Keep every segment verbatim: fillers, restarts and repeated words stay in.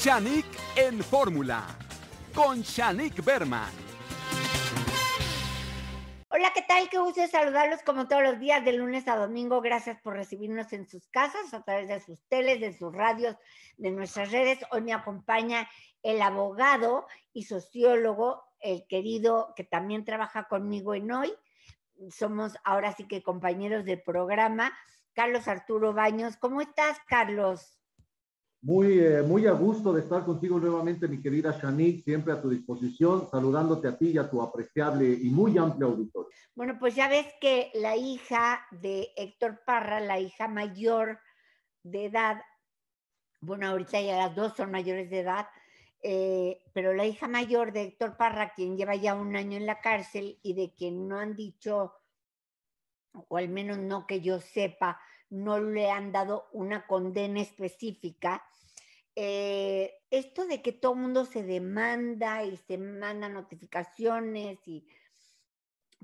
Shanik en Fórmula, con Shanik Berman. Hola, ¿qué tal? Qué gusto saludarlos como todos los días, de lunes a domingo. Gracias por recibirnos en sus casas, a través de sus teles, de sus radios, de nuestras redes. Hoy me acompaña el abogado y sociólogo, el querido, que también trabaja conmigo en Hoy. Somos ahora sí que compañeros de programa, Carlos Arturo Baños. ¿Cómo estás, Carlos? Muy, eh, muy a gusto de estar contigo nuevamente, mi querida Shanik, siempre a tu disposición, saludándote a ti y a tu apreciable y muy amplio auditorio. Bueno, pues ya ves que la hija de Héctor Parra, la hija mayor de edad, bueno, ahorita ya las dos son mayores de edad, eh, pero la hija mayor de Héctor Parra, quien lleva ya un año en la cárcel y de quien no han dicho, o al menos no que yo sepa, no le han dado una condena específica. Eh, esto de que todo el mundo se demanda y se mandan notificaciones, y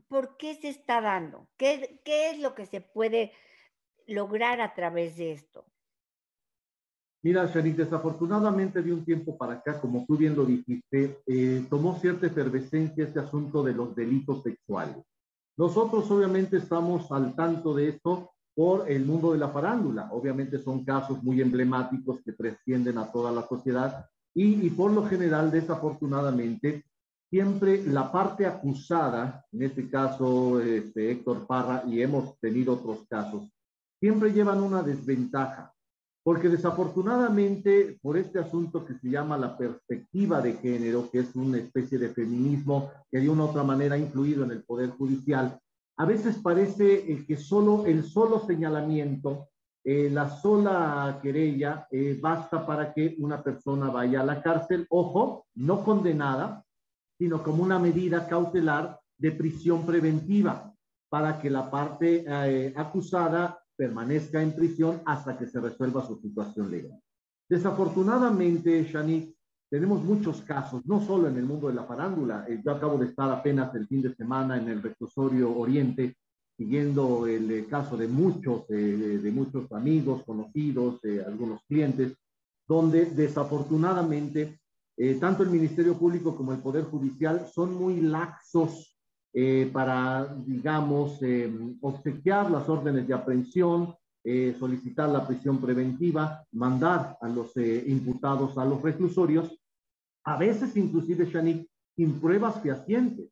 ¿por qué se está dando? ¿Qué, qué es lo que se puede lograr a través de esto? Mira, Shanik, desafortunadamente de un tiempo para acá, como tú bien lo dijiste, eh, tomó cierta efervescencia este asunto de los delitos sexuales. Nosotros obviamente estamos al tanto de esto por el mundo de la farándula. Obviamente son casos muy emblemáticos que trascienden a toda la sociedad y, y por lo general, desafortunadamente, siempre la parte acusada, en este caso este, Héctor Parra, y hemos tenido otros casos, siempre llevan una desventaja, porque desafortunadamente por este asunto que se llama la perspectiva de género, que es una especie de feminismo que de una u otra manera ha influido en el Poder Judicial, a veces parece que solo el solo señalamiento, eh, la sola querella, eh, basta para que una persona vaya a la cárcel, ojo, no condenada, sino como una medida cautelar de prisión preventiva, para que la parte eh, acusada permanezca en prisión hasta que se resuelva su situación legal. Desafortunadamente, Shanik, tenemos muchos casos, no solo en el mundo de la farándula. Yo acabo de estar apenas el fin de semana en el reclusorio Oriente, siguiendo el caso de muchos, eh, de muchos amigos, conocidos, eh, algunos clientes, donde desafortunadamente eh, tanto el Ministerio Público como el Poder Judicial son muy laxos eh, para, digamos, eh, obsequiar las órdenes de aprehensión, eh, solicitar la prisión preventiva, mandar a los eh, imputados a los reclusorios. A veces, inclusive, Shanik, sin pruebas fehacientes.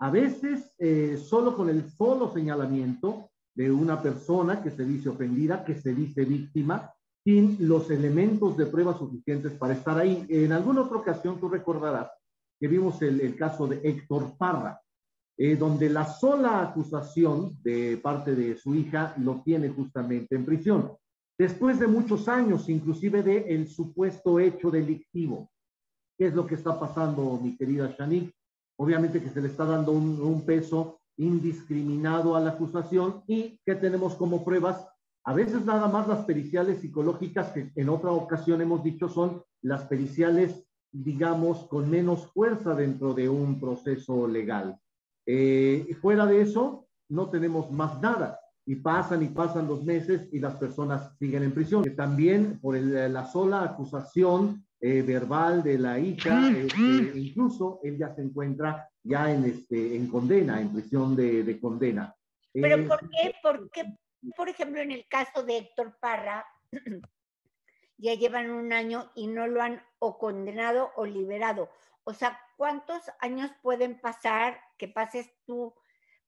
A veces, eh, solo con el solo señalamiento de una persona que se dice ofendida, que se dice víctima, sin los elementos de prueba suficientes para estar ahí. En alguna otra ocasión, tú recordarás que vimos el, el caso de Héctor Parra, eh, donde la sola acusación de parte de su hija lo tiene justamente en prisión, después de muchos años, inclusive del supuesto hecho delictivo. ¿Qué es lo que está pasando, mi querida Shanik? Obviamente que se le está dando un, un peso indiscriminado a la acusación. ¿Y qué tenemos como pruebas? A veces nada más las periciales psicológicas, que en otra ocasión hemos dicho son las periciales, digamos, con menos fuerza dentro de un proceso legal. Eh, fuera de eso, no tenemos más nada. Y pasan y pasan los meses y las personas siguen en prisión. Que también por el, la sola acusación Eh, verbal de la hija, eh, eh, incluso él ya se encuentra ya en, este, en condena, en prisión de, de condena. Eh, ¿Pero por qué? por qué, por ejemplo, en el caso de Héctor Parra, ya llevan un año y no lo han o condenado o liberado? O sea, ¿cuántos años pueden pasar que pases tú?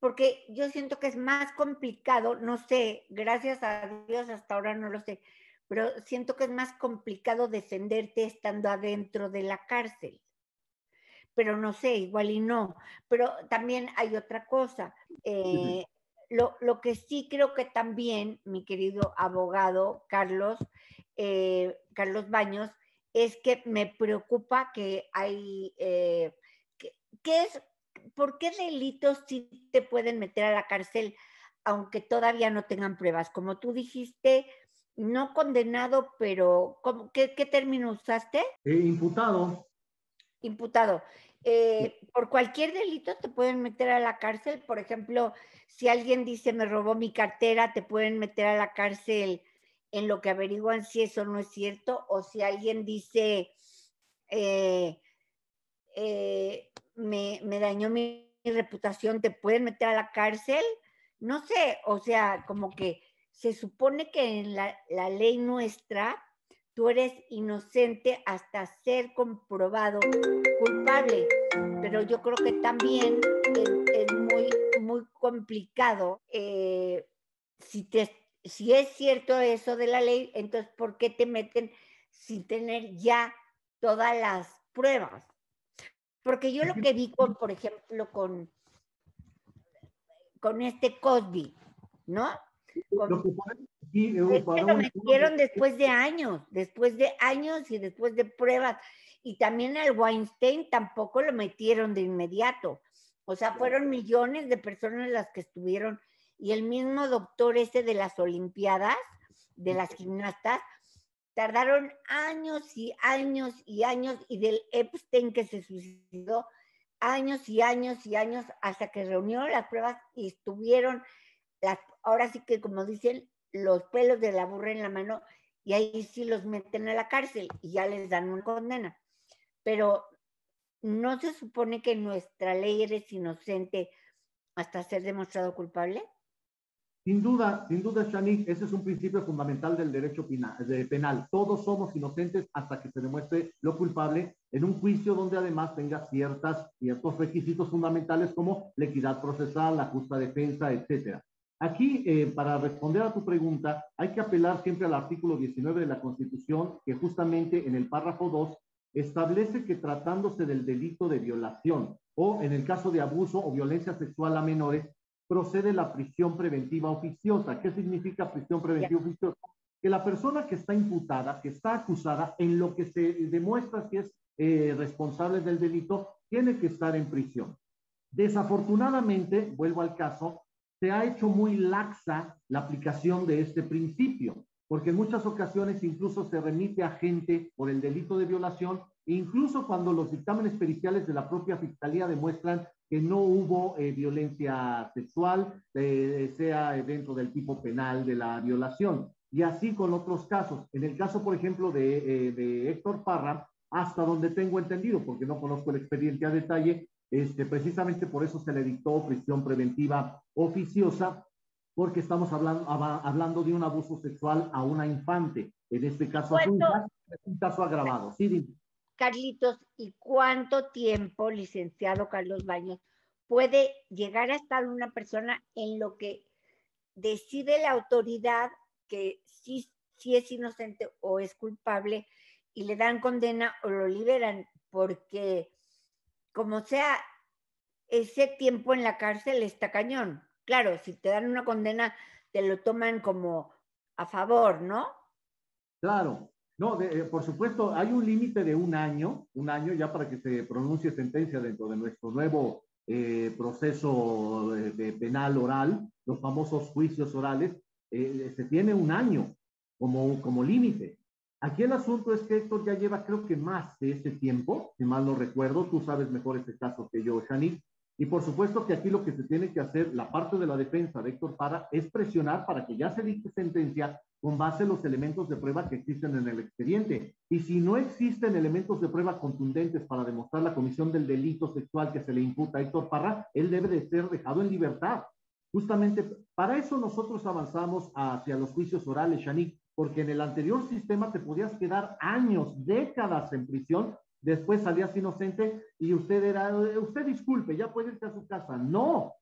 Porque yo siento que es más complicado, no sé, gracias a Dios hasta ahora no lo sé, pero siento que es más complicado defenderte estando adentro de la cárcel. Pero no sé, igual y no. Pero también hay otra cosa. Eh, lo, lo que sí creo que también, mi querido abogado Carlos, eh, Carlos Baños, es que me preocupa que hay... Eh, que, que es, ¿por qué delitos sí te pueden meter a la cárcel aunque todavía no tengan pruebas? Como tú dijiste... No condenado, pero ¿cómo, qué, qué término usaste? Eh, imputado. Imputado. Eh, por cualquier delito te pueden meter a la cárcel. Por ejemplo, si alguien dice me robó mi cartera, te pueden meter a la cárcel en lo que averiguan si eso no es cierto, o si alguien dice, eh, eh, me, me dañó mi, mi reputación, te pueden meter a la cárcel, no sé, o sea, como que se supone que en la, la ley nuestra tú eres inocente hasta ser comprobado culpable, pero yo creo que también es, es muy, muy complicado. Eh, si, te, si es cierto eso de la ley, entonces ¿por qué te meten sin tener ya todas las pruebas? Porque yo lo que vi, con, por ejemplo, con, con este Cosby, ¿no? Con, lo que Sí, es que lo metieron después de años, después de años y después de pruebas. Y también al Weinstein tampoco lo metieron de inmediato. O sea, fueron millones de personas las que estuvieron. Y el mismo doctor ese de las Olimpiadas, de las gimnastas, tardaron años y años y años, y del Epstein que se suicidó, años y años y años, hasta que reunieron las pruebas y estuvieron, las, ahora sí que como dicen, los pelos de la burra en la mano, y ahí sí los meten a la cárcel y ya les dan una condena. Pero ¿no se supone que nuestra ley eres inocente hasta ser demostrado culpable? Sin duda, sin duda, Shanik, ese es un principio fundamental del derecho penal. Todos somos inocentes hasta que se demuestre lo culpable, en un juicio donde además tenga ciertas, ciertos requisitos fundamentales como la equidad procesal, la justa defensa, etcétera. Aquí, eh, para responder a tu pregunta, hay que apelar siempre al artículo diecinueve de la Constitución, que justamente en el párrafo dos establece que tratándose del delito de violación o en el caso de abuso o violencia sexual a menores, procede la prisión preventiva oficiosa. ¿Qué significa prisión preventiva oficiosa? Que la persona que está imputada, que está acusada, en lo que se demuestra que es eh, responsable del delito, tiene que estar en prisión. Desafortunadamente, vuelvo al caso, se ha hecho muy laxa la aplicación de este principio, porque en muchas ocasiones incluso se remite a gente por el delito de violación, incluso cuando los dictámenes periciales de la propia Fiscalía demuestran que no hubo eh, violencia sexual, eh, sea dentro del tipo penal de la violación. Y así con otros casos. En el caso, por ejemplo, de, eh, de Héctor Parra, hasta donde tengo entendido, porque no conozco el expediente a detalle, Este, precisamente por eso se le dictó prisión preventiva oficiosa, porque estamos hablando, hab hablando de un abuso sexual a una infante, en este caso a un, caso, un caso agravado. Sí, Carlitos, ¿y cuánto tiempo, licenciado Carlos Baños, puede llegar a estar una persona en lo que decide la autoridad que sí, sí es inocente o es culpable, y le dan condena o lo liberan? Porque como sea, ese tiempo en la cárcel está cañón. Claro, si te dan una condena, te lo toman como a favor, ¿no? Claro. No, de, por supuesto, hay un límite de un año, un año ya para que se pronuncie sentencia dentro de nuestro nuevo eh, proceso de, de penal oral, los famosos juicios orales, eh, se tiene un año como, como límite. Aquí el asunto es que Héctor ya lleva, creo que más de ese tiempo, si mal no recuerdo, tú sabes mejor este caso que yo, Shanik, y por supuesto que aquí lo que se tiene que hacer, la parte de la defensa de Héctor Parra, es presionar para que ya se dicte sentencia con base en los elementos de prueba que existen en el expediente. Y si no existen elementos de prueba contundentes para demostrar la comisión del delito sexual que se le imputa a Héctor Parra, él debe de ser dejado en libertad. Justamente para eso nosotros avanzamos hacia los juicios orales, Shanik, porque en el anterior sistema te podías quedar años, décadas en prisión, después salías inocente y usted era, usted disculpe, ya puede irse a su casa. No,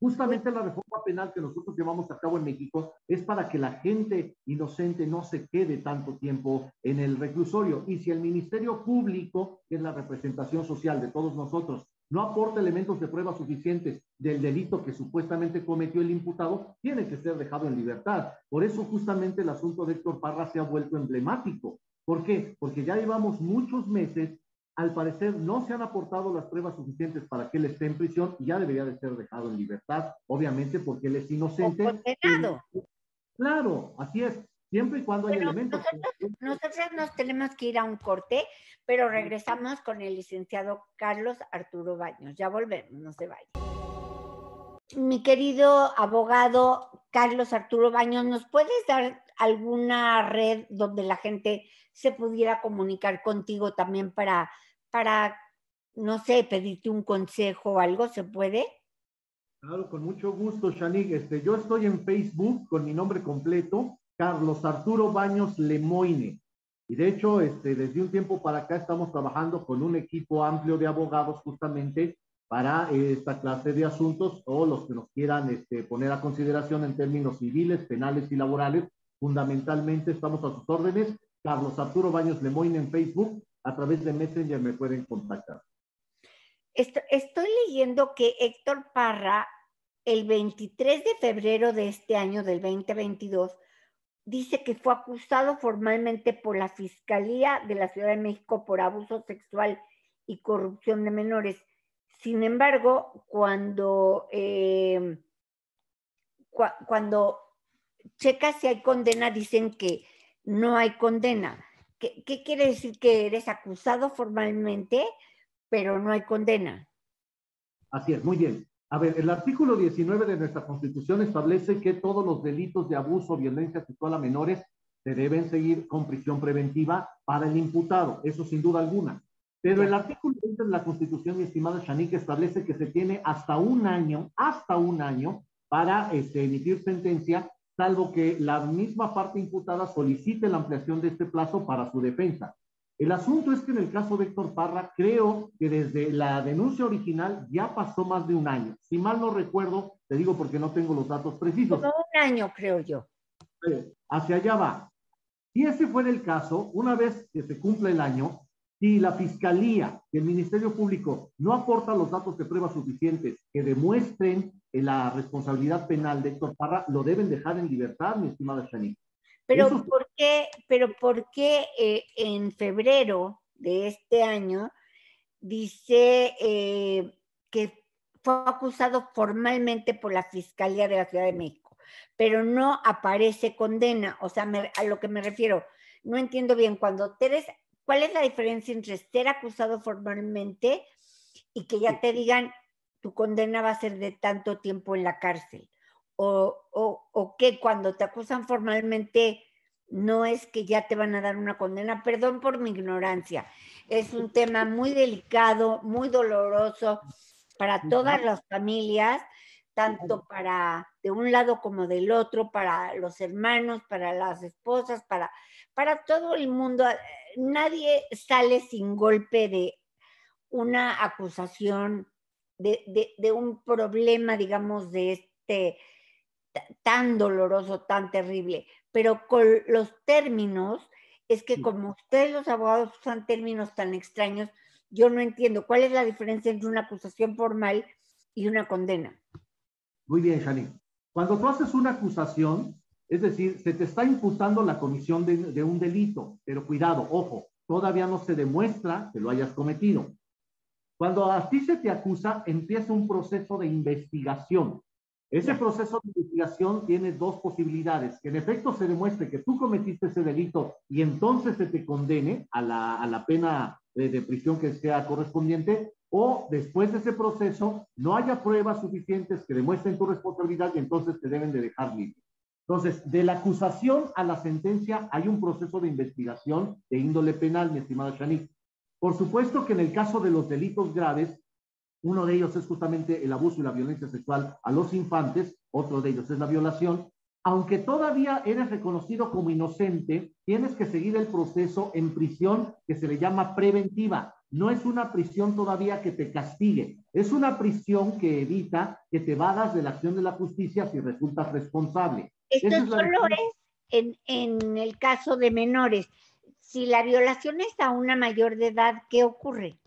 justamente la reforma penal que nosotros llevamos a cabo en México es para que la gente inocente no se quede tanto tiempo en el reclusorio. Y si el Ministerio Público, que es la representación social de todos nosotros, no aporta elementos de prueba suficientes del delito que supuestamente cometió el imputado, tiene que ser dejado en libertad. Por eso justamente el asunto de Héctor Parra se ha vuelto emblemático. ¿Por qué? Porque ya llevamos muchos meses, al parecer no se han aportado las pruebas suficientes para que él esté en prisión y ya debería de ser dejado en libertad, obviamente porque él es inocente. O condenado. Claro, así es. Siempre y cuando hay bueno, elementos. Nosotros, nosotros nos tenemos que ir a un corte, pero regresamos con el licenciado Carlos Arturo Baños. Ya volvemos, no se vayan. mi querido abogado Carlos Arturo Baños, ¿nos puedes dar alguna red donde la gente se pudiera comunicar contigo también para, para no sé, pedirte un consejo o algo? ¿Se puede? Claro, con mucho gusto, Shanik. Este, yo estoy en Facebook con mi nombre completo, Carlos Arturo Baños Lemoine. Y de hecho, este, desde un tiempo para acá estamos trabajando con un equipo amplio de abogados justamente para eh, esta clase de asuntos o los que nos quieran este, poner a consideración en términos civiles, penales y laborales. Fundamentalmente estamos a sus órdenes. Carlos Arturo Baños Lemoine en Facebook. A través de Messenger me pueden contactar. Estoy, estoy leyendo que Héctor Parra, el veintitrés de febrero de este año, del veinte veintidós, dice que fue acusado formalmente por la Fiscalía de la Ciudad de México por abuso sexual y corrupción de menores. Sin embargo, cuando, eh, cu cuando checa si hay condena, dicen que no hay condena. ¿Qué, qué quiere decir que eres acusado formalmente, pero no hay condena? Así es, muy bien. A ver, el artículo diecinueve de nuestra Constitución establece que todos los delitos de abuso o violencia sexual a menores se deben seguir con prisión preventiva para el imputado, eso sin duda alguna. Pero el artículo veinte de la Constitución, mi estimada Shanik, establece que se tiene hasta un año, hasta un año, para este, emitir sentencia, salvo que la misma parte imputada solicite la ampliación de este plazo para su defensa. El asunto es que en el caso de Héctor Parra, creo que desde la denuncia original ya pasó más de un año. Si mal no recuerdo, te digo porque no tengo los datos precisos. Como un año, creo yo. Eh, hacia allá va. Si ese fuera el caso, una vez que se cumple el año, si la Fiscalía y el Ministerio Público no aportan los datos de prueba suficientes que demuestren la responsabilidad penal de Héctor Parra, lo deben dejar en libertad, mi estimada Shanik. Pero ¿por qué, pero por qué eh, en febrero de este año dice eh, que fue acusado formalmente por la Fiscalía de la Ciudad de México, pero no aparece condena? O sea, me, a lo que me refiero, no entiendo bien. Cuando te des, ¿cuál es la diferencia entre ser acusado formalmente y que ya te digan tu condena va a ser de tanto tiempo en la cárcel? O, o, o que cuando te acusan formalmente no es que ya te van a dar una condena. Perdón por mi ignorancia. Es un tema muy delicado, muy doloroso para todas las familias, tanto para de un lado como del otro, para los hermanos, para las esposas, para, para todo el mundo. Nadie sale sin golpe de una acusación, de, de, de un problema, digamos, de este... tan doloroso, tan terrible, pero con los términos, es que como ustedes los abogados usan términos tan extraños, yo no entiendo cuál es la diferencia entre una acusación formal y una condena. Muy bien, Shanik. Cuando tú haces una acusación, es decir, se te está imputando la comisión de, de un delito, pero cuidado, ojo, todavía no se demuestra que lo hayas cometido. Cuando a ti se te acusa, empieza un proceso de investigación. Ese proceso de investigación tiene dos posibilidades, que en efecto se demuestre que tú cometiste ese delito y entonces se te condene a la, a la pena de, de prisión que sea correspondiente, o después de ese proceso no haya pruebas suficientes que demuestren tu responsabilidad y entonces te deben de dejar libre. Entonces, de la acusación a la sentencia hay un proceso de investigación de índole penal, mi estimada Shanik. Por supuesto que en el caso de los delitos graves, uno de ellos es justamente el abuso y la violencia sexual a los infantes, otro de ellos es la violación. Aunque todavía eres reconocido como inocente, tienes que seguir el proceso en prisión que se le llama preventiva. No es una prisión todavía que te castigue, es una prisión que evita que te vadas de la acción de la justicia si resultas responsable. Esto Esa solo es, es en, en el caso de menores. Si la violación es a una mayor de edad, ¿qué ocurre?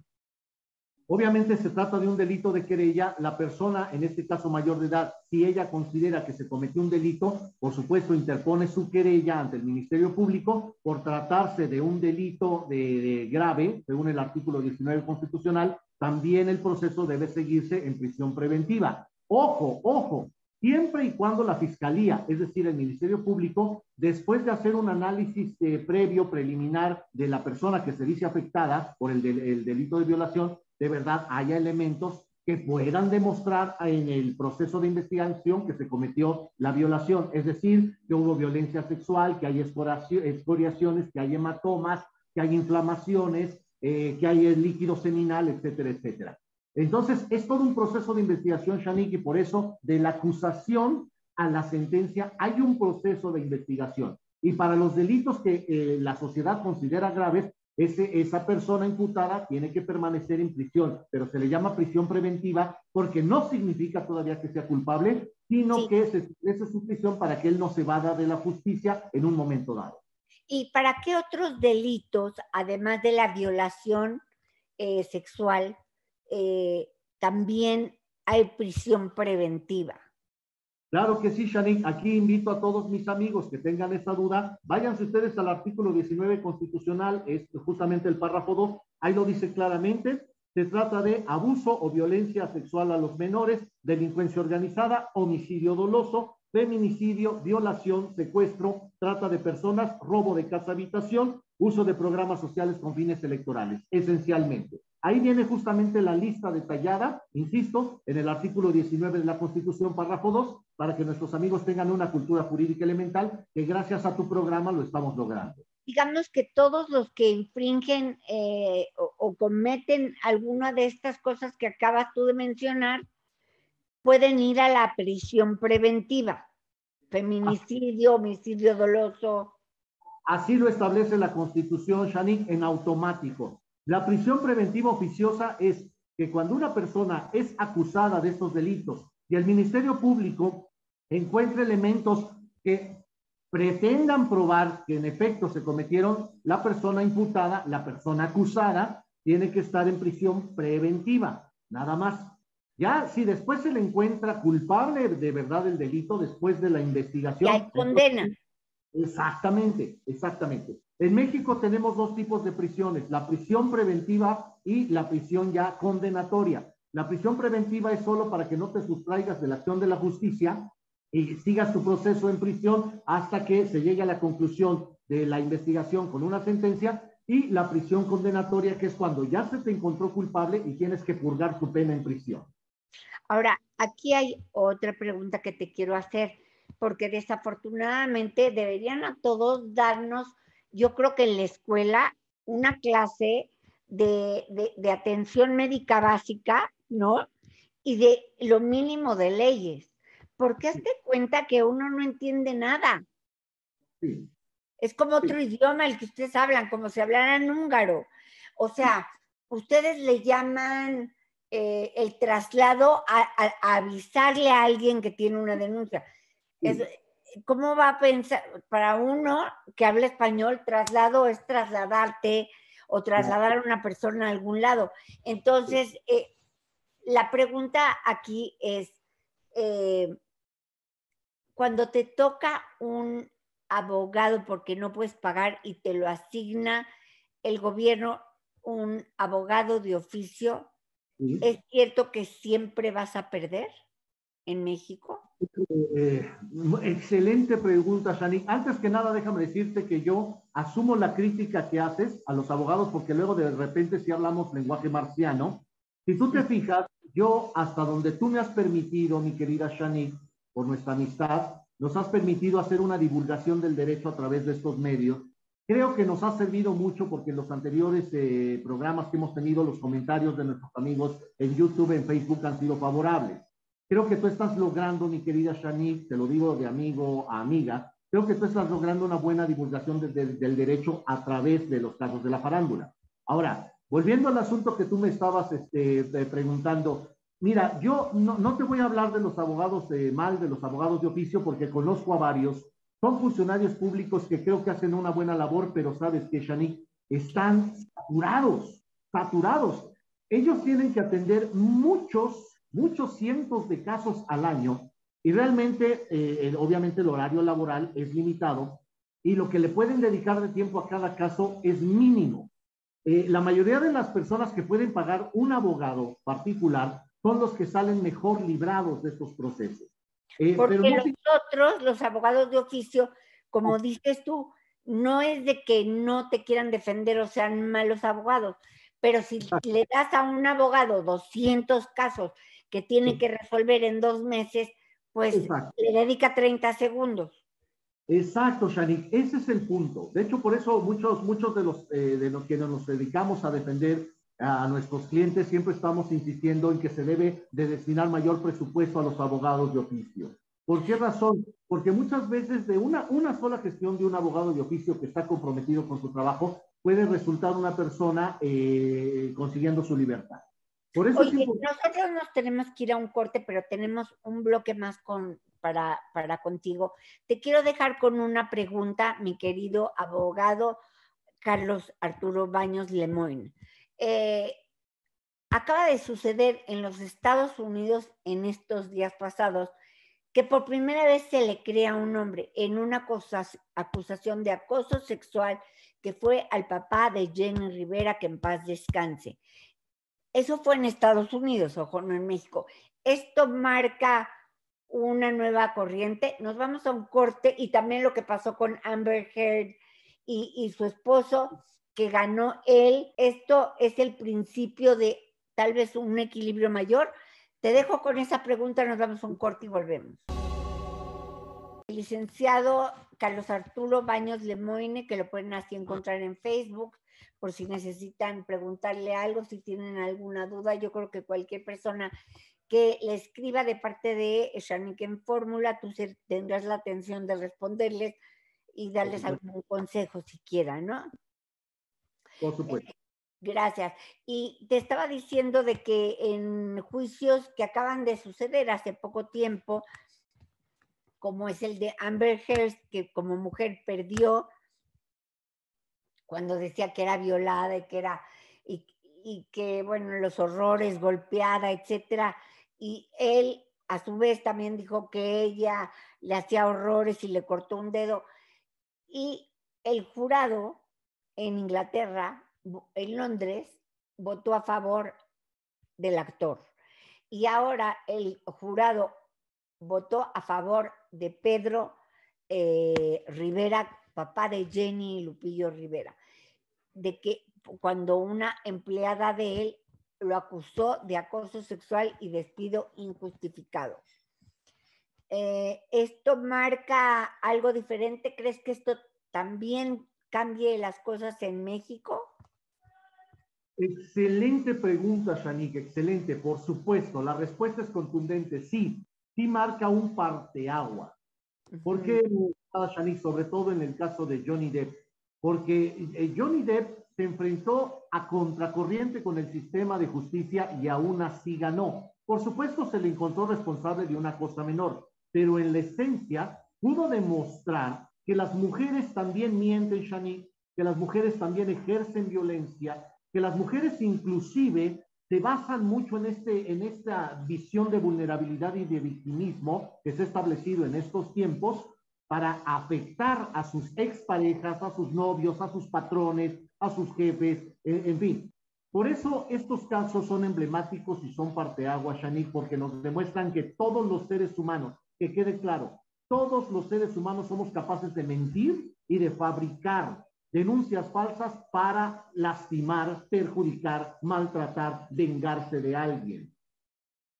Obviamente se trata de un delito de querella. La persona, en este caso mayor de edad, si ella considera que se cometió un delito, por supuesto interpone su querella ante el Ministerio Público por tratarse de un delito de, de grave, según el artículo diecinueve constitucional. También el proceso debe seguirse en prisión preventiva. Ojo, ojo, siempre y cuando la Fiscalía, es decir, el Ministerio Público, después de hacer un análisis eh, previo, preliminar, de la persona que se dice afectada por el, de, el delito de violación, de verdad haya elementos que puedan demostrar en el proceso de investigación que se cometió la violación, es decir, que hubo violencia sexual, que hay escoriaciones, que hay hematomas, que hay inflamaciones, eh, que hay el líquido seminal, etcétera, etcétera. Entonces, es todo un proceso de investigación, Shanik, y por eso de la acusación a la sentencia hay un proceso de investigación. Y para los delitos que eh, la sociedad considera graves, Ese, esa persona imputada tiene que permanecer en prisión, pero se le llama prisión preventiva porque no significa todavía que sea culpable, sino sí. que se establece su prisión para que él no se vada de la justicia en un momento dado. ¿Y para qué otros delitos, además de la violación eh, sexual, eh, también hay prisión preventiva? Claro que sí, Shanik. Aquí invito a todos mis amigos que tengan esa duda, váyanse ustedes al artículo diecinueve constitucional, es justamente el párrafo dos, ahí lo dice claramente, se trata de abuso o violencia sexual a los menores, delincuencia organizada, homicidio doloso, feminicidio, violación, secuestro, trata de personas, robo de casa-habitación, uso de programas sociales con fines electorales, esencialmente. Ahí viene justamente la lista detallada, insisto, en el artículo diecinueve de la Constitución, párrafo dos, para que nuestros amigos tengan una cultura jurídica elemental, que gracias a tu programa lo estamos logrando. Digamos que todos los que infringen eh, o, o cometen alguna de estas cosas que acabas tú de mencionar, pueden ir a la prisión preventiva, feminicidio, homicidio doloso. Así lo establece la Constitución, Shanik, en automático. La prisión preventiva oficiosa es que cuando una persona es acusada de estos delitos y el Ministerio Público encuentra elementos que pretendan probar que en efecto se cometieron, la persona imputada, la persona acusada, tiene que estar en prisión preventiva, nada más. Ya si después se le encuentra culpable de verdad del delito después de la investigación. Ya hay condena. Exactamente, exactamente. En México tenemos dos tipos de prisiones, la prisión preventiva y la prisión ya condenatoria. La prisión preventiva es solo para que no te sustraigas de la acción de la justicia y sigas tu proceso en prisión hasta que se llegue a la conclusión de la investigación con una sentencia, y la prisión condenatoria, que es cuando ya se te encontró culpable y tienes que purgar tu pena en prisión. Ahora, aquí hay otra pregunta que te quiero hacer, porque desafortunadamente deberían a todos darnos, yo creo que en la escuela, una clase de, de, de atención médica básica, ¿no? Y de lo mínimo de leyes. Porque hazte cuenta que uno no entiende nada. Sí. Es como otro sí. idioma el que ustedes hablan, como si hablaran húngaro. O sea, ustedes le llaman eh, el traslado a, a, a avisarle a alguien que tiene una denuncia. Sí. Es, ¿cómo va a pensar? Para uno que habla español, traslado es trasladarte o trasladar a una persona a algún lado. Entonces, eh, la pregunta aquí es, eh, cuando te toca un abogado porque no puedes pagar y te lo asigna el gobierno, un abogado de oficio, ¿sí? ¿Es cierto que siempre vas a perder en México? Eh, excelente pregunta, Shanik. Antes que nada, déjame decirte que yo asumo la crítica que haces a los abogados, porque luego de repente si hablamos lenguaje marciano, si tú te fijas, yo hasta donde tú me has permitido, mi querida Shanik, por nuestra amistad, nos has permitido hacer una divulgación del derecho a través de estos medios. Creo que nos ha servido mucho porque en los anteriores eh, programas que hemos tenido, los comentarios de nuestros amigos en YouTube, en Facebook han sido favorables. Creo que tú estás logrando, mi querida Shanik, te lo digo de amigo a amiga, creo que tú estás logrando una buena divulgación de, de, del derecho a través de los casos de la farándula. Ahora, volviendo al asunto que tú me estabas este, preguntando, mira, yo no, no te voy a hablar de los abogados eh, mal, de los abogados de oficio, porque conozco a varios, son funcionarios públicos que creo que hacen una buena labor, pero sabes que, Shanik, están saturados, saturados. Ellos tienen que atender muchos muchos cientos de casos al año y realmente, eh, obviamente el horario laboral es limitado y lo que le pueden dedicar de tiempo a cada caso es mínimo. Eh, la mayoría de las personas que pueden pagar un abogado particular son los que salen mejor librados de estos procesos. Eh, Porque pero no... nosotros, los abogados de oficio, como dices tú, no es de que no te quieran defender o sean malos abogados, Pero si le das a un abogado doscientos casos que tiene que resolver en dos meses, pues exacto, le dedica treinta segundos. Exacto, Shanik, ese es el punto. De hecho, por eso muchos, muchos de los eh, de los que nos dedicamos a defender a nuestros clientes siempre estamos insistiendo en que se debe de destinar mayor presupuesto a los abogados de oficio. ¿Por qué razón? Porque muchas veces de una, una sola gestión de un abogado de oficio que está comprometido con su trabajo puede resultar una persona eh, consiguiendo su libertad. Por eso, oye, es importante... Nosotros nos tenemos que ir a un corte, pero tenemos un bloque más con, para, para contigo. Te quiero dejar con una pregunta, mi querido abogado Carlos Arturo Baños Lemoine. Eh, acaba de suceder en los Estados Unidos en estos días pasados que por primera vez se le crea a un hombre en una acusación de acoso sexual que fue al papá de Jenny Rivera, que en paz descanse. Eso fue en Estados Unidos, ojo, no en México. Esto marca una nueva corriente. Nos vamos a un corte y también lo que pasó con Amber Heard y, y su esposo, que ganó él. Esto es el principio de tal vez un equilibrio mayor. Te dejo con esa pregunta, nos damos un corte y volvemos. El licenciado Carlos Arturo Baños Lemoine, que lo pueden así encontrar en Facebook, por si necesitan preguntarle algo, si tienen alguna duda. Yo creo que cualquier persona que le escriba de parte de Shanik en Fórmula, tú tendrás la atención de responderles y darles algún consejo siquiera, ¿no? Por supuesto. Eh, Gracias. Y te estaba diciendo de que en juicios que acaban de suceder hace poco tiempo, como es el de Amber Heard, que como mujer perdió cuando decía que era violada y que era, y, y que, bueno, los horrores, golpeada, etcétera. Y él, a su vez, también dijo que ella le hacía horrores y le cortó un dedo. Y el jurado en Inglaterra, en Londres, votó a favor del actor. Y ahora el jurado votó a favor de Pedro eh, Rivera, papá de Jenny y Lupillo Rivera, de que cuando una empleada de él lo acusó de acoso sexual y despido injustificado. Eh, ¿Esto marca algo diferente? ¿Crees que esto también cambie las cosas en México? Excelente pregunta, Shanik, excelente. Por supuesto, la respuesta es contundente. Sí, sí marca un parteagua. ¿Por qué, Shanik? Sobre todo en el caso de Johnny Depp. Porque Johnny Depp se enfrentó a contracorriente con el sistema de justicia y aún así ganó. Por supuesto, se le encontró responsable de una cosa menor, pero en la esencia pudo demostrar que las mujeres también mienten, Shanik, que las mujeres también ejercen violencia, que las mujeres inclusive se basan mucho en, este, en esta visión de vulnerabilidad y de victimismo que se ha establecido en estos tiempos para afectar a sus exparejas, a sus novios, a sus patrones, a sus jefes, en, en fin. Por eso estos casos son emblemáticos y son parteaguas, Shanik, porque nos demuestran que todos los seres humanos, que quede claro, todos los seres humanos somos capaces de mentir y de fabricar denuncias falsas para lastimar, perjudicar, maltratar, vengarse de alguien.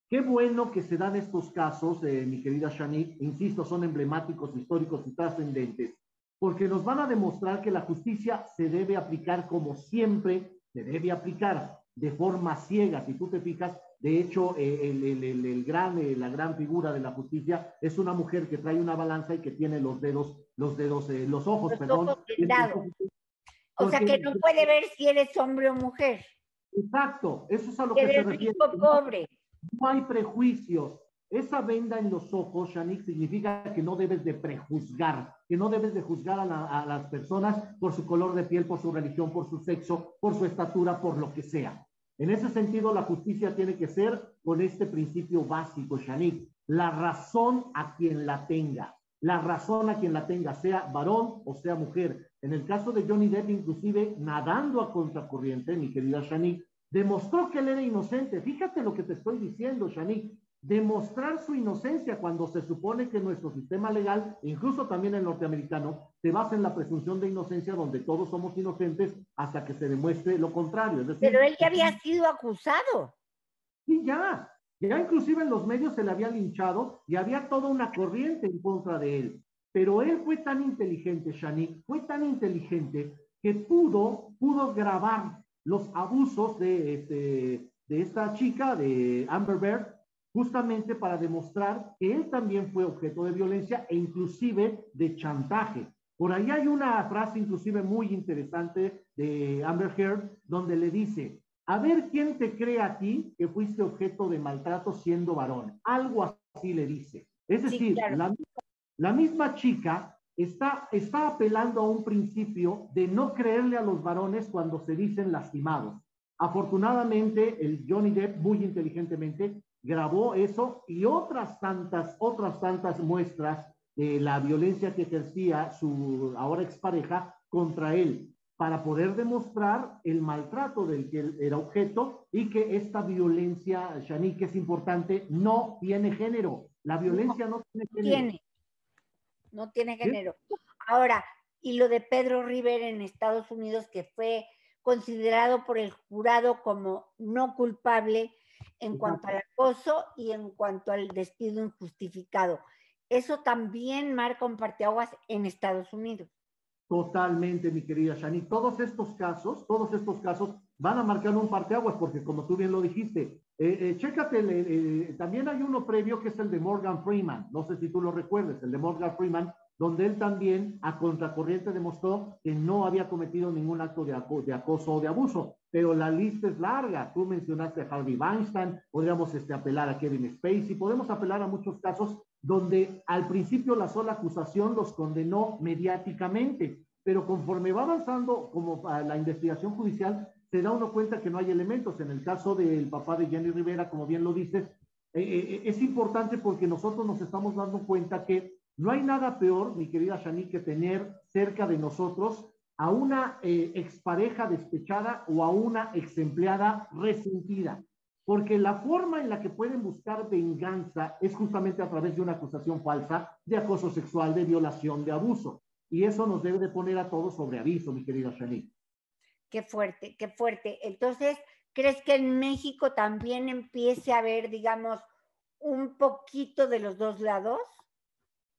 Qué bueno que se dan estos casos, eh, mi querida Shanik, insisto, son emblemáticos, históricos y trascendentes, porque nos van a demostrar que la justicia se debe aplicar como siempre, se debe aplicar de forma ciega, si tú te fijas. De hecho, el, el, el, el gran, la gran figura de la justicia es una mujer que trae una balanza y que tiene los dedos, los dedos, eh, los ojos, los perdón. Ojos blindados. O sea, que no puede ver si eres hombre o mujer. Exacto, eso es a lo que se refiere. Rico, pobre. No hay prejuicios. Esa venda en los ojos, Shanik, significa que no debes de prejuzgar, que no debes de juzgar a, la, a las personas por su color de piel, por su religión, por su sexo, por su estatura, por lo que sea. En ese sentido, la justicia tiene que ser con este principio básico, Shanik: la razón a quien la tenga, la razón a quien la tenga, sea varón o sea mujer. En el caso de Johnny Depp, inclusive nadando a contracorriente, mi querida Shanik, demostró que él era inocente. Fíjate lo que te estoy diciendo, Shanik. demostrar su inocencia cuando se supone que nuestro sistema legal, incluso también el norteamericano, se basa en la presunción de inocencia donde todos somos inocentes hasta que se demuestre lo contrario. Es decir, pero él ya había sido acusado. Sí, ya. Ya inclusive en los medios se le había linchado y había toda una corriente en contra de él. Pero él fue tan inteligente, Shanik, fue tan inteligente que pudo, pudo grabar los abusos de, este, de esta chica, de Amber Heard, justamente para demostrar que él también fue objeto de violencia e inclusive de chantaje. Por ahí hay una frase inclusive muy interesante de Amber Heard, donde le dice, a ver quién te cree a ti que fuiste objeto de maltrato siendo varón. Algo así le dice. Es decir, sí, claro. la, la misma chica está, está apelando a un principio de no creerle a los varones cuando se dicen lastimados. Afortunadamente, el Johnny Depp, muy inteligentemente, grabó eso y otras tantas, otras tantas muestras de la violencia que ejercía su ahora expareja contra él, para poder demostrar el maltrato del que él era objeto y que esta violencia, Shanik, que es importante, no tiene género. La violencia no, no tiene género. Tiene. No tiene género. ¿Sí? Ahora, y lo de Pedro Rivera en Estados Unidos, que fue considerado por el jurado como no culpable en cuanto al acoso y en cuanto al despido injustificado. Eso también marca un parteaguas en Estados Unidos. Totalmente, mi querida Shanik. Todos estos casos, todos estos casos van a marcar un parteaguas porque, como tú bien lo dijiste, eh, eh, chécate, eh, eh, también hay uno previo que es el de Morgan Freeman. No sé si tú lo recuerdes, el de Morgan Freeman, donde él también a contracorriente demostró que no había cometido ningún acto de, aco de acoso o de abuso, pero la lista es larga. Tú mencionaste a Harvey Weinstein, podríamos este, apelar a Kevin Spacey, podemos apelar a muchos casos donde al principio la sola acusación los condenó mediáticamente, pero conforme va avanzando como a la investigación judicial, se da uno cuenta que no hay elementos. En el caso del papá de Jenny Rivera, como bien lo dices, eh, eh, es importante porque nosotros nos estamos dando cuenta que no hay nada peor, mi querida Shanik, que tener cerca de nosotros a una eh, expareja despechada o a una exempleada resentida, porque la forma en la que pueden buscar venganza es justamente a través de una acusación falsa de acoso sexual, de violación, de abuso, y eso nos debe de poner a todos sobre aviso, mi querida Shanik. Qué fuerte, qué fuerte. Entonces, ¿crees que en México también empiece a haber, digamos, un poquito de los dos lados?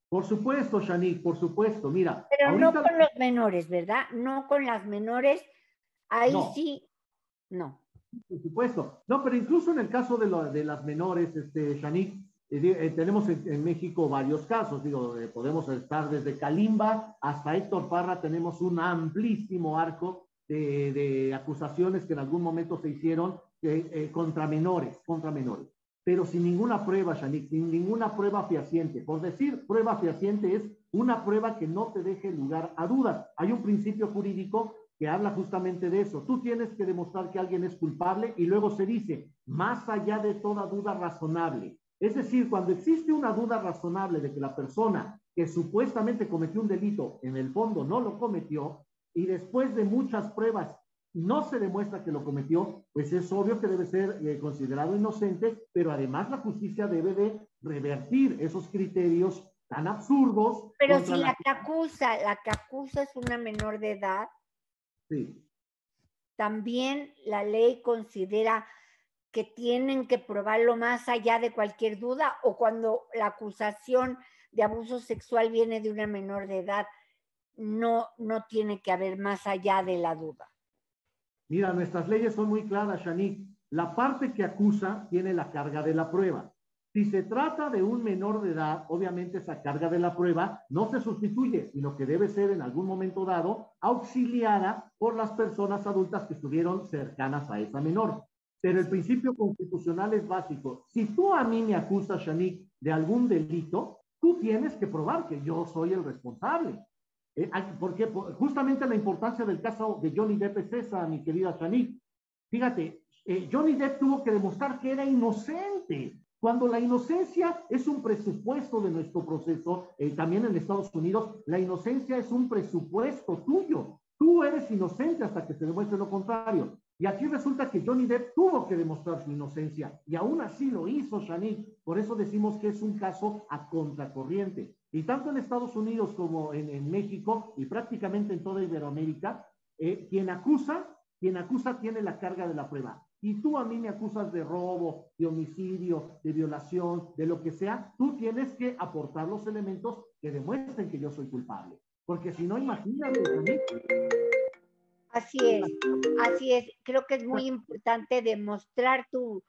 Por supuesto, Shanik, por supuesto, mira. Pero ahorita... no con los menores, ¿verdad? No con las menores, ahí no. sí, no. Por supuesto, no, pero incluso en el caso de, lo, de las menores, este, Shanik, eh, eh, tenemos en, en México varios casos, digo, eh, podemos estar desde Calimba hasta Héctor Parra, tenemos un amplísimo arco de, de acusaciones que en algún momento se hicieron eh, eh, contra menores, contra menores. Pero sin ninguna prueba, Shanik, sin ninguna prueba fehaciente. Por decir prueba fehaciente es una prueba que no te deje lugar a dudas. Hay un principio jurídico que habla justamente de eso. Tú tienes que demostrar que alguien es culpable y luego se dice, más allá de toda duda razonable. Es decir, cuando existe una duda razonable de que la persona que supuestamente cometió un delito, en el fondo no lo cometió, y después de muchas pruebas, no se demuestra que lo cometió, pues es obvio que debe ser eh, considerado inocente, pero además la justicia debe de revertir esos criterios tan absurdos. Pero si la que acusa, la que acusa es una menor de edad, sí. También la ley considera que tienen que probarlo más allá de cualquier duda, o cuando la acusación de abuso sexual viene de una menor de edad, no, no tiene que haber más allá de la duda. Mira, nuestras leyes son muy claras, Shanik. La parte que acusa tiene la carga de la prueba. Si se trata de un menor de edad, obviamente esa carga de la prueba no se sustituye, sino que debe ser en algún momento dado auxiliada por las personas adultas que estuvieron cercanas a esa menor. Pero el principio constitucional es básico. Si tú a mí me acusas, Shanik, de algún delito, tú tienes que probar que yo soy el responsable. Eh, porque justamente la importancia del caso de Johnny Depp es esa, mi querida Shanik. Fíjate, eh, Johnny Depp tuvo que demostrar que era inocente, cuando la inocencia es un presupuesto de nuestro proceso. Eh, también en Estados Unidos, la inocencia es un presupuesto tuyo. Tú eres inocente hasta que se demuestre lo contrario. Y aquí resulta que Johnny Depp tuvo que demostrar su inocencia y aún así lo hizo, Shanik. Por eso decimos que es un caso a contracorriente. Y tanto en Estados Unidos como en, en México y prácticamente en toda Iberoamérica, eh, quien acusa, quien acusa tiene la carga de la prueba. Y tú a mí me acusas de robo, de homicidio, de violación, de lo que sea, tú tienes que aportar los elementos que demuestren que yo soy culpable. Porque si no, imagínate, Shanik. Así es, así es. Creo que es muy importante demostrar tu,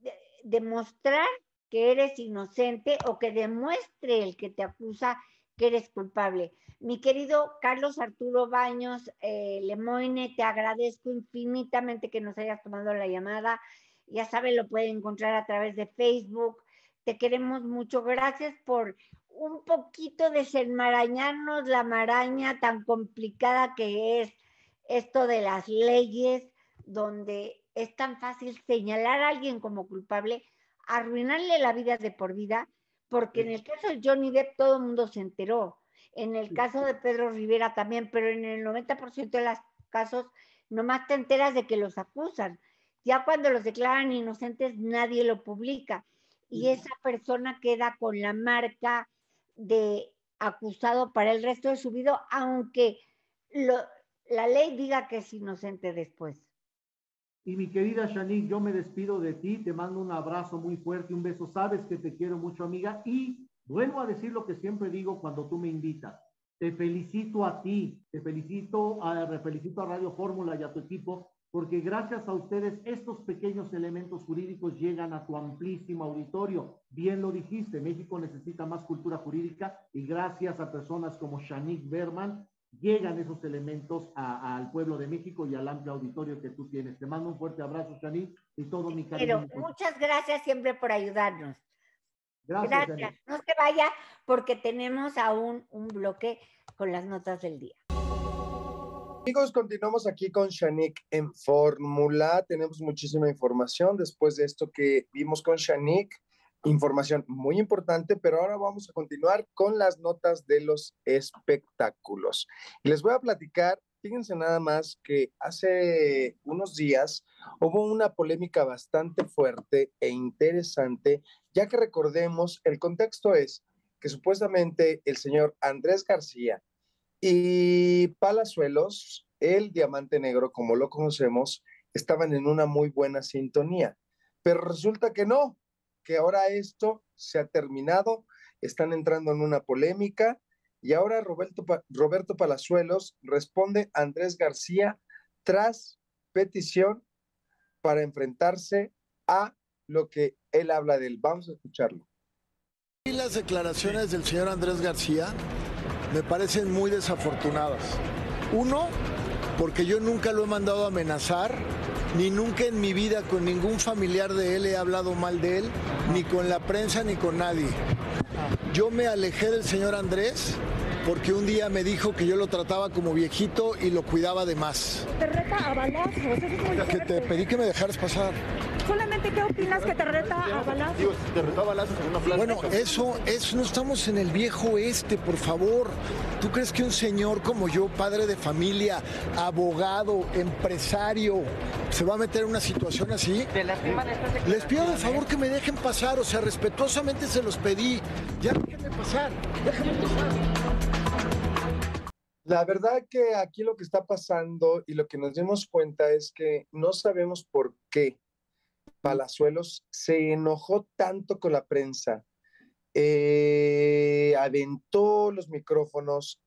de, demostrar que eres inocente o que demuestre el que te acusa que eres culpable. Mi querido Carlos Arturo Baños eh, Lemoine, te agradezco infinitamente que nos hayas tomado la llamada. Ya saben, lo pueden encontrar a través de Facebook. Te queremos mucho. Gracias por un poquito desenmarañarnos la maraña tan complicada que es esto de las leyes, donde es tan fácil señalar a alguien como culpable, arruinarle la vida de por vida, porque en el caso de Johnny Depp todo el mundo se enteró, en el caso de Pedro Rivera también, pero en el noventa por ciento de los casos nomás te enteras de que los acusan. Ya cuando los declaran inocentes nadie lo publica y esa persona queda con la marca de acusado para el resto de su vida, aunque lo... la ley diga que es inocente después. Y mi querida Shanik, yo me despido de ti, te mando un abrazo muy fuerte, un beso, sabes que te quiero mucho, amiga, y vuelvo a decir lo que siempre digo cuando tú me invitas, te felicito a ti, te felicito a, felicito a Radio Fórmula y a tu equipo, porque gracias a ustedes estos pequeños elementos jurídicos llegan a tu amplísimo auditorio. Bien lo dijiste, México necesita más cultura jurídica, y gracias a personas como Shanik Berman, llegan esos elementos al pueblo de México y al amplio auditorio que tú tienes. Te mando un fuerte abrazo, Shanik, y todo mi cariño. Pero muchas gracias siempre por ayudarnos. Gracias. Gracias. No se vaya porque tenemos aún un bloque con las notas del día. Amigos, continuamos aquí con Shanik en Fórmula. Tenemos muchísima información después de esto que vimos con Shanik. Información muy importante, pero ahora vamos a continuar con las notas de los espectáculos. Les voy a platicar, fíjense nada más que hace unos días hubo una polémica bastante fuerte e interesante, ya que recordemos, el contexto es que supuestamente el señor Andrés García y Palazuelos, el Diamante Negro como lo conocemos, estaban en una muy buena sintonía, pero resulta que no, que ahora esto se ha terminado, están entrando en una polémica y ahora Roberto, Roberto Palazuelos responde a Andrés García tras petición para enfrentarse a lo que él habla de él. Vamos a escucharlo. Y las declaraciones del señor Andrés García me parecen muy desafortunadas. Uno, porque yo nunca lo he mandado a amenazar, ni nunca en mi vida con ningún familiar de él he hablado mal de él, ni con la prensa ni con nadie. Yo me alejé del señor Andrés porque un día me dijo que yo lo trataba como viejito y lo cuidaba de más. Te reta a balazos, eso es muy fuerte. Que te pedí que me dejaras pasar. ¿Solamente qué opinas que te reta a balazos? Digo, te retó a balazos en una plaza. Bueno, eso, eso, no estamos en el viejo oeste, por favor. ¿Tú crees que un señor como yo, padre de familia, abogado, empresario, se va a meter en una situación así? Te lastiman estas. Les pido de favor que me dejen pasar, o sea, respetuosamente se los pedí. Ya déjenme pasar, déjenme pasar. La verdad que aquí lo que está pasando y lo que nos dimos cuenta es que no sabemos por qué Palazuelos se enojó tanto con la prensa, eh, aventó los micrófonos,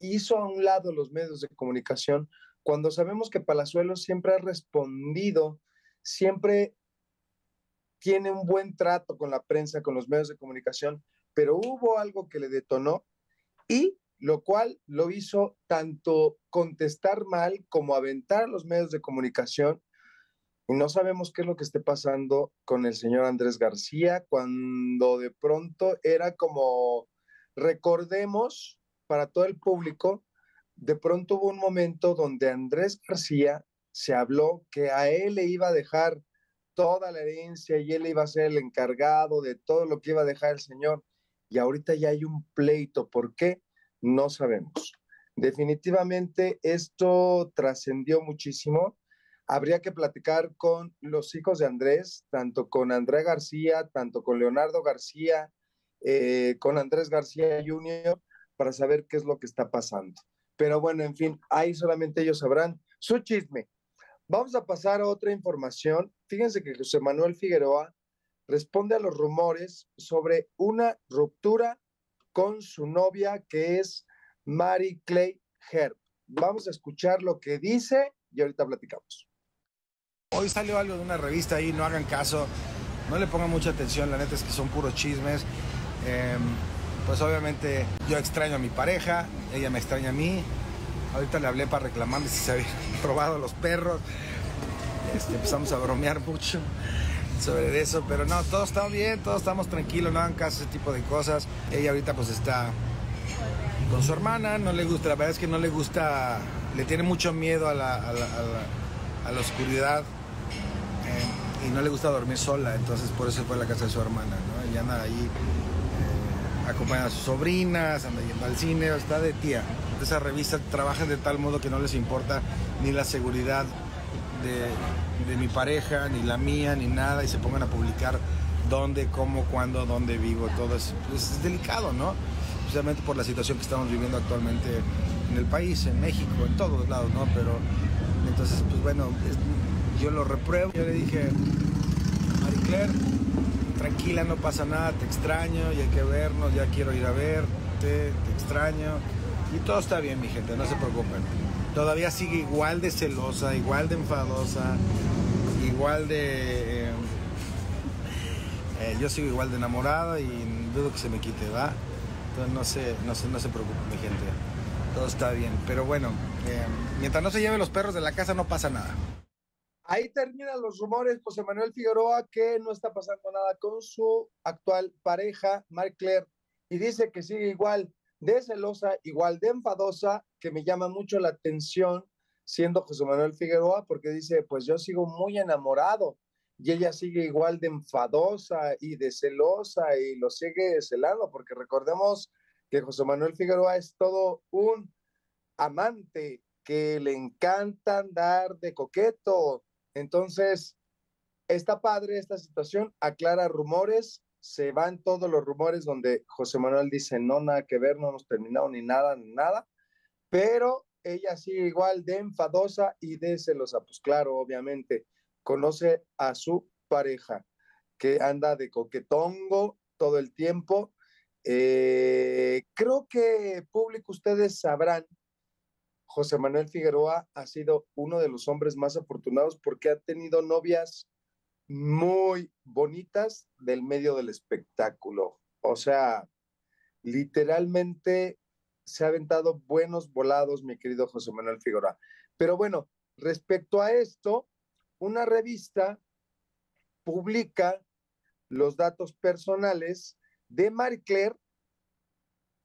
hizo a un lado los medios de comunicación, cuando sabemos que Palazuelos siempre ha respondido, siempre tiene un buen trato con la prensa, con los medios de comunicación, pero hubo algo que le detonó y lo cual lo hizo tanto contestar mal como aventar a los medios de comunicación. Y no sabemos qué es lo que esté pasando con el señor Andrés García, cuando de pronto era como, recordemos, para todo el público, de pronto hubo un momento donde Andrés García se habló que a él le iba a dejar toda la herencia y él iba a ser el encargado de todo lo que iba a dejar el señor. Y ahorita ya hay un pleito. ¿Por qué? No sabemos. Definitivamente esto trascendió muchísimo. habría que platicar con los hijos de Andrés, tanto con Andrés García, tanto con Leonardo García, eh, con Andrés García junior, para saber qué es lo que está pasando. Pero bueno, en fin, ahí solamente ellos sabrán su chisme. Vamos a pasar a otra información. Fíjense que José Manuel Figueroa responde a los rumores sobre una ruptura con su novia, que es Mary Clay Herb. Vamos a escuchar lo que dice y ahorita platicamos. Hoy salió algo de una revista ahí, no hagan caso, no le pongan mucha atención, la neta es que son puros chismes. Eh, pues obviamente yo extraño a mi pareja, ella me extraña a mí. Ahorita le hablé para reclamarme si se habían robado los perros. Este, empezamos a bromear mucho sobre eso, pero no, todo está bien, todos estamos tranquilos, no hagan caso a ese tipo de cosas. Ella ahorita pues está con su hermana, no le gusta, la verdad es que no le gusta, le tiene mucho miedo a la, a la, a la, a la oscuridad, eh, y no le gusta dormir sola, entonces por eso fue a la casa de su hermana, ¿no? Ella anda ahí, eh, acompaña a sus sobrinas, anda yendo al cine, está de tía. Esa revista trabaja de tal modo que no les importa ni la seguridad de, de mi pareja, ni la mía, ni nada, y se pongan a publicar dónde, cómo, cuándo, dónde vivo, todo es, pues, es delicado, ¿no? Precisamente por la situación que estamos viviendo actualmente en el país, en México, en todos lados, ¿no? Pero entonces, pues bueno, es, yo lo repruebo. Yo le dije, Marie Claire, tranquila, no pasa nada, te extraño y hay que vernos, ya quiero ir a verte, te extraño. Y todo está bien, mi gente, no se preocupen. Todavía sigue igual de celosa, igual de enfadosa, igual de... Eh, eh, yo sigo igual de enamorada y dudo que se me quite, ¿verdad? No se, no se, no se preocupen, mi gente, todo está bien, pero bueno, eh, mientras no se lleven los perros de la casa no pasa nada. Ahí terminan los rumores. José Manuel Figueroa, que no está pasando nada con su actual pareja, Mary Claire, y dice que sigue igual de celosa, igual de enfadosa, que me llama mucho la atención siendo José Manuel Figueroa, porque dice, pues yo sigo muy enamorado y ella sigue igual de enfadosa y de celosa y lo sigue celando, porque recordemos que José Manuel Figueroa es todo un amante que le encanta andar de coqueto. Entonces, está padre esta situación, aclara rumores, se van todos los rumores donde José Manuel dice, no, nada que ver, no hemos terminado ni nada, ni nada, pero ella sigue igual de enfadosa y de celosa. Pues claro, obviamente, conoce a su pareja, que anda de coquetongo todo el tiempo. Eh, creo que, público, ustedes sabrán, José Manuel Figueroa ha sido uno de los hombres más afortunados porque ha tenido novias muy bonitas del medio del espectáculo. O sea, literalmente se ha aventado buenos volados, mi querido José Manuel Figueroa. Pero bueno, respecto a esto, una revista publica los datos personales de Mary Claire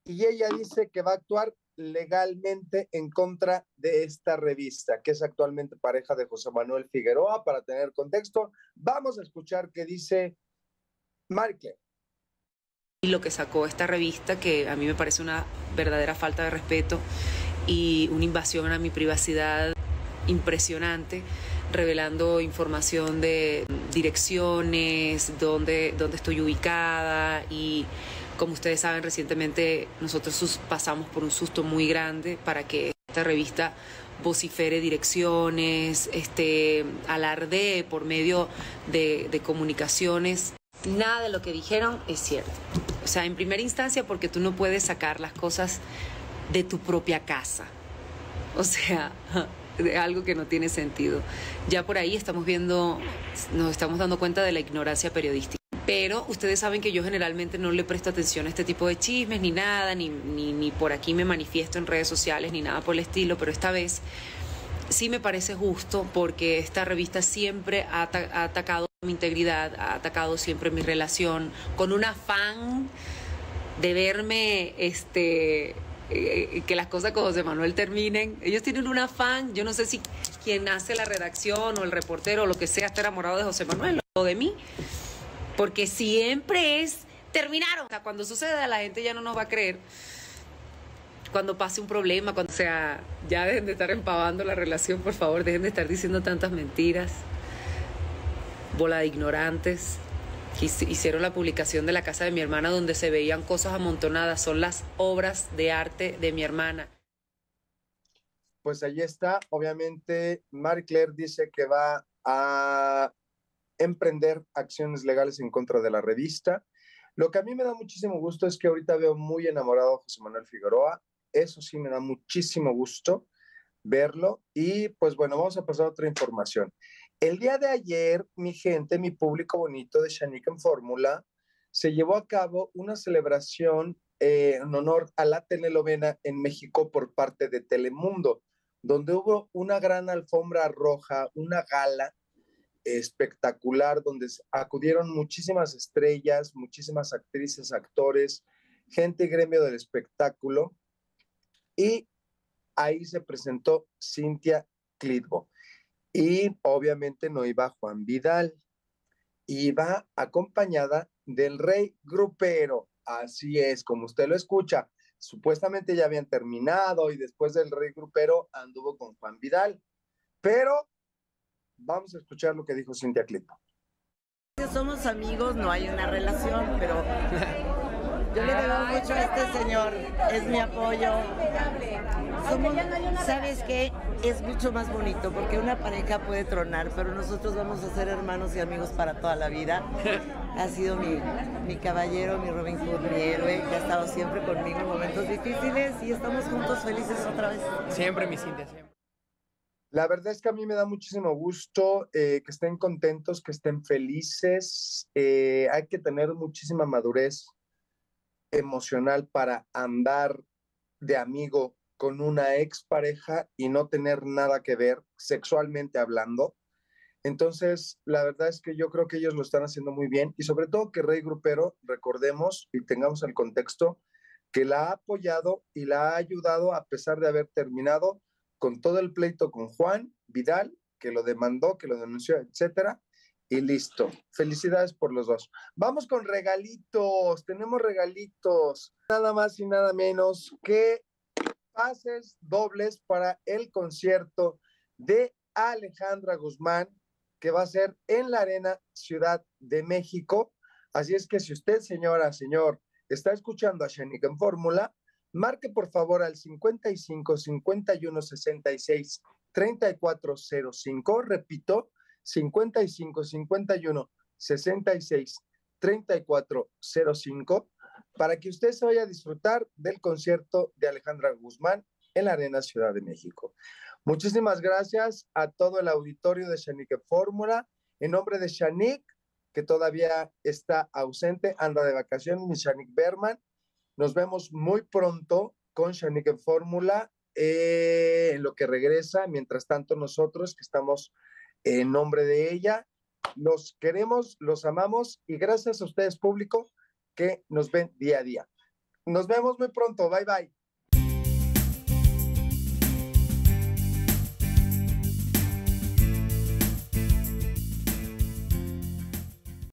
y ella dice que va a actuar legalmente en contra de esta revista, que es actualmente pareja de José Manuel Figueroa. Para tener contexto, vamos a escuchar qué dice Mary Claire. Y lo que sacó esta revista, que a mí me parece una verdadera falta de respeto y una invasión a mi privacidad impresionante, revelando información de direcciones, dónde, dónde estoy ubicada, y como ustedes saben, recientemente nosotros pasamos por un susto muy grande para que esta revista vocifere direcciones, este, alardee por medio de, de comunicaciones. Nada de lo que dijeron es cierto. O sea, en primera instancia, porque tú no puedes sacar las cosas de tu propia casa. O sea... de algo que no tiene sentido. Ya por ahí estamos viendo, nos estamos dando cuenta de la ignorancia periodística. Pero ustedes saben que yo generalmente no le presto atención a este tipo de chismes ni nada, ni, ni, ni por aquí me manifiesto en redes sociales ni nada por el estilo, pero esta vez sí me parece justo, porque esta revista siempre ha, ha atacado mi integridad, ha atacado siempre mi relación, con un afán de verme... este que las cosas con José Manuel terminen. Ellos tienen un afán, yo no sé si quien hace la redacción o el reportero o lo que sea está enamorado de José Manuel o de mí, porque siempre es terminaron. O sea, cuando suceda, la gente ya no nos va a creer. cuando pase un problema, cuando... O sea, ya dejen de estar empavando la relación, por favor, dejen de estar diciendo tantas mentiras. Bola de ignorantes. Hicieron la publicación de la casa de mi hermana donde se veían cosas amontonadas. Son las obras de arte de mi hermana. Pues allí está. Obviamente, Marie Claire dice que va a emprender acciones legales en contra de la revista. Lo que a mí me da muchísimo gusto es que ahorita veo muy enamorado a José Manuel Figueroa. Eso sí me da muchísimo gusto verlo. Y pues bueno, vamos a pasar a otra información. El día de ayer, mi gente, mi público bonito de Shanik en Fórmula, se llevó a cabo una celebración eh, en honor a la telenovela en México por parte de Telemundo, donde hubo una gran alfombra roja, una gala espectacular, donde acudieron muchísimas estrellas, muchísimas actrices, actores, gente y gremio del espectáculo, y ahí se presentó Cynthia Klitbo. Y obviamente no iba Juan Vidal, iba acompañada del Rey Grupero, así es, como usted lo escucha. Supuestamente ya habían terminado y después del Rey Grupero anduvo con Juan Vidal, pero vamos a escuchar lo que dijo Cynthia Klitbo. Somos amigos, no hay una relación, pero yo le debo mucho a este señor, es mi apoyo. Somos, ¿sabes qué? Es mucho más bonito porque una pareja puede tronar, pero nosotros vamos a ser hermanos y amigos para toda la vida. Ha sido mi, mi caballero, mi Robin Hood, mi héroe, que ha estado siempre conmigo en momentos difíciles y estamos juntos felices otra vez. Siempre, mi Cynthia, siempre. La verdad es que a mí me da muchísimo gusto eh, que estén contentos, que estén felices. Eh, hay que tener muchísima madurez emocional para andar de amigo con una expareja y no tener nada que ver sexualmente hablando. Entonces, la verdad es que yo creo que ellos lo están haciendo muy bien y sobre todo que Rey Grupero, recordemos y tengamos el contexto, que la ha apoyado y la ha ayudado a pesar de haber terminado con todo el pleito con Juan Vidal, que lo demandó, que lo denunció, etcétera, y listo. Felicidades por los dos. Vamos con regalitos, tenemos regalitos, nada más y nada menos que pases dobles para el concierto de Alejandra Guzmán, que va a ser en la Arena Ciudad de México. Así es que si usted, señora, señor, está escuchando a Shanik en Fórmula, marque por favor al cincuenta y cinco, cincuenta y uno, sesenta y seis, treinta y cuatro cero cinco, repito, cincuenta y cinco, cincuenta y uno, sesenta y seis, treinta y cuatro cero cinco, para que usted se vaya a disfrutar del concierto de Alejandra Guzmán en la Arena Ciudad de México. Muchísimas gracias a todo el auditorio de Shanik en Fórmula. En nombre de Shanik, que todavía está ausente, anda de vacaciones, mi Shanik Berman. Nos vemos muy pronto con Shanik en Fórmula, eh, en lo que regresa. Mientras tanto, nosotros que estamos en nombre de ella, los queremos, los amamos y gracias a ustedes, público, que nos ven día a día. Nos vemos muy pronto. Bye, bye.